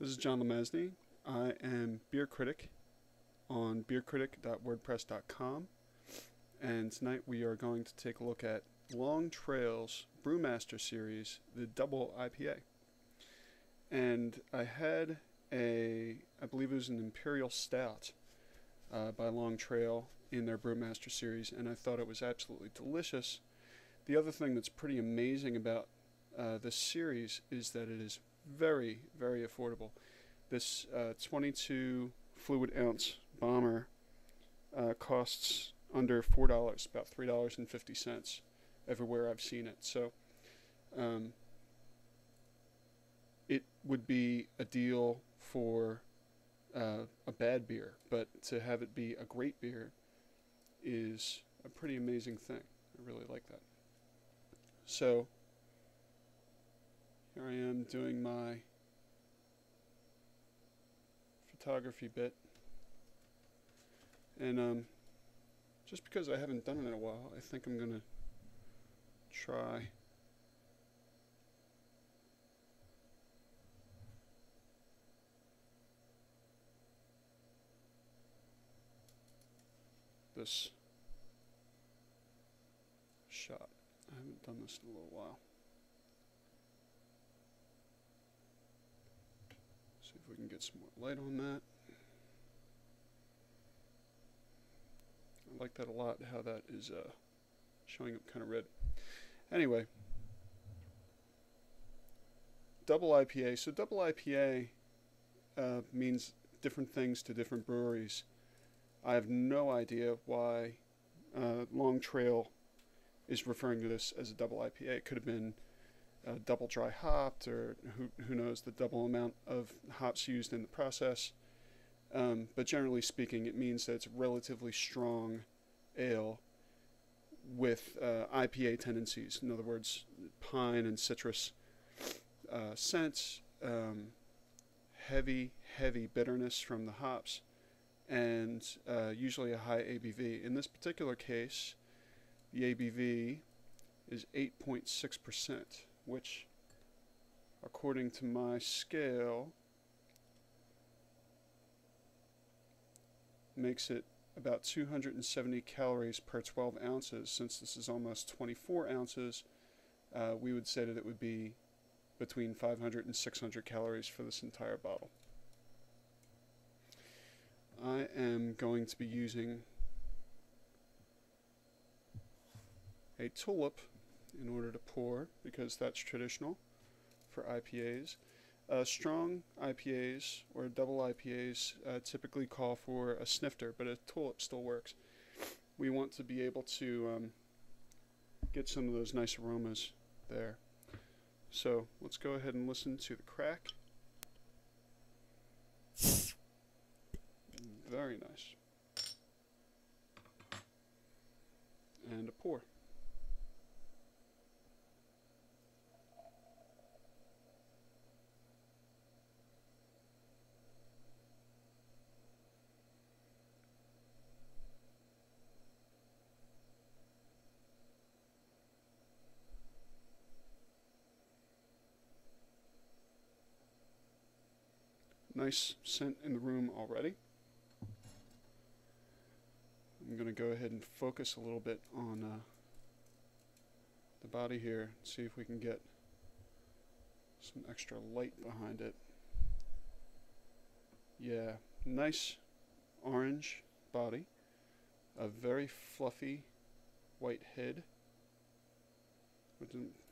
This is John LeMasney. I am Beer Critic on beercritic.wordpress.com, and tonight we are going to take a look at Long Trail's Brewmaster series, the double IPA. And I had I believe it was an Imperial Stout by Long Trail in their Brewmaster series, and I thought it was absolutely delicious. The other thing that's pretty amazing about this series is that it is very, very affordable. This 22 fluid ounce bomber costs under $4, about $3.50 everywhere I've seen it. So it would be a deal for a bad beer, but to have it be a great beer is a pretty amazing thing. I really like that. So here I am doing my photography bit, and just because I haven't done it in a while, I think I'm gonna try this shot. I haven't done this in a little while. See if we can get some more light on that. I like that a lot, how that is showing up kind of red. Anyway, double IPA. So double IPA means different things to different breweries. I have no idea why Long Trail is referring to this as a double IPA. It could have been double dry hopped, or who knows the double amount of hops used in the process, but generally speaking it means that it's a relatively strong ale with IPA tendencies. In other words, pine and citrus scents, heavy bitterness from the hops, and usually a high ABV. In this particular case, the ABV is 8.6%, which, according to my scale, makes it about 270 calories per 12 ounces. Since this is almost 24 ounces, we would say that it would be between 500 and 600 calories for this entire bottle. I am going to be using a tulip in order to pour, because that's traditional for IPAs. Strong IPAs or double IPAs typically call for a snifter, but a tulip still works. We want to be able to get some of those nice aromas there. So let's go ahead and listen to the crack. Very nice. And a pour. Nice scent in the room already. I'm going to go ahead and focus a little bit on the body here, see if we can get some extra light behind it. Yeah, nice orange body, a very fluffy white head.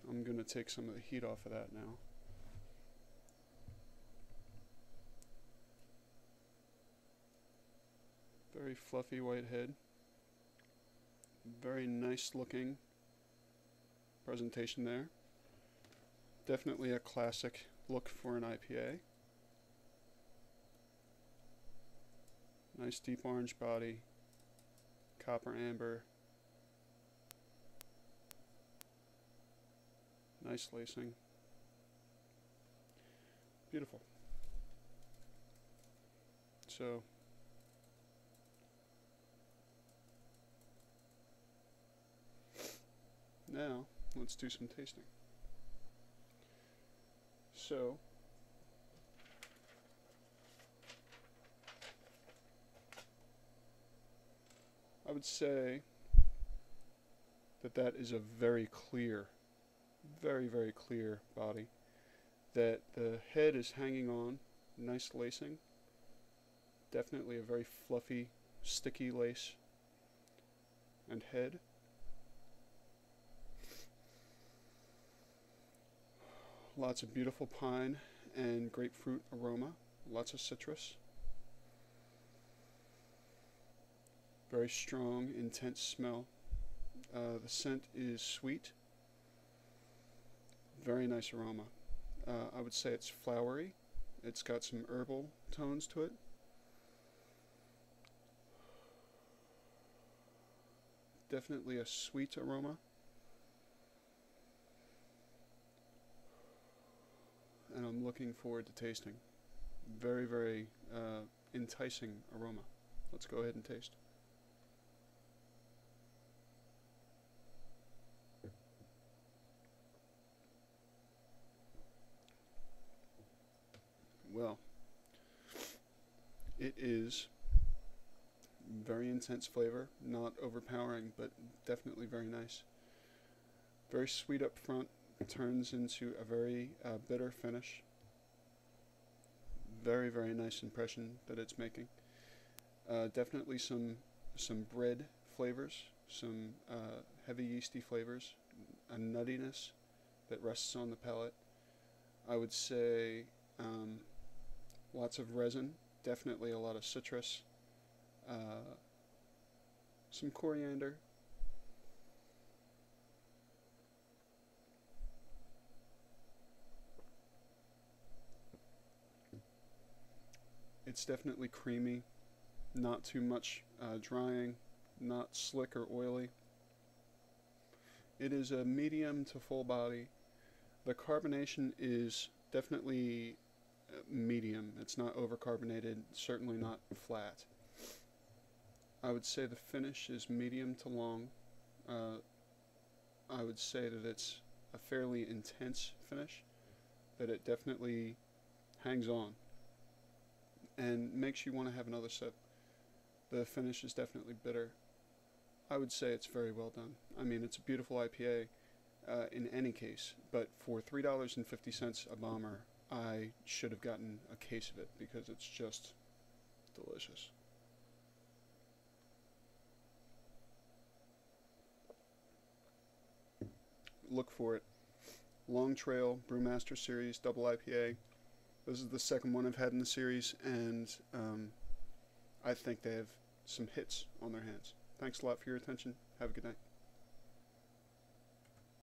I'm going to take some of the heat off of that now. Very fluffy white head, very nice looking presentation there. Definitely a classic look for an IPA. Nice deep orange body, copper amber, nice lacing, beautiful. So now, let's do some tasting. So, I would say that that is a very clear, very, very clear body. That the head is hanging on, nice lacing. Definitely a very fluffy, sticky lace and head. Lots of beautiful pine and grapefruit aroma, lots of citrus. Very strong, intense smell. The scent is sweet. Very nice aroma. I would say it's flowery. It's got some herbal tones to it. Definitely a sweet aroma. And I'm looking forward to tasting. Very, very enticing aroma. Let's go ahead and taste. Well, it is very intense flavor, not overpowering, but definitely very nice. Very sweet up front, turns into a very bitter finish. Very, very nice impression that it's making. Definitely some bread flavors, some heavy yeasty flavors, a nuttiness that rests on the palate. I would say lots of resin, definitely a lot of citrus, some coriander. It's definitely creamy, not too much drying, not slick or oily. It is a medium to full body. The carbonation is definitely medium. It's not overcarbonated, certainly not flat. I would say the finish is medium to long. I would say that it's a fairly intense finish, that it definitely hangs on and makes you want to have another sip. The finish is definitely bitter. I would say it's very well done. I mean, it's a beautiful IPA in any case, but for $3.50 a bomber, I should have gotten a case of it because it's just delicious. Look for it. Long Trail Brewmaster Series Double IPA. This is the second one I've had in the series, and I think they have some hits on their hands. Thanks a lot for your attention. Have a good night.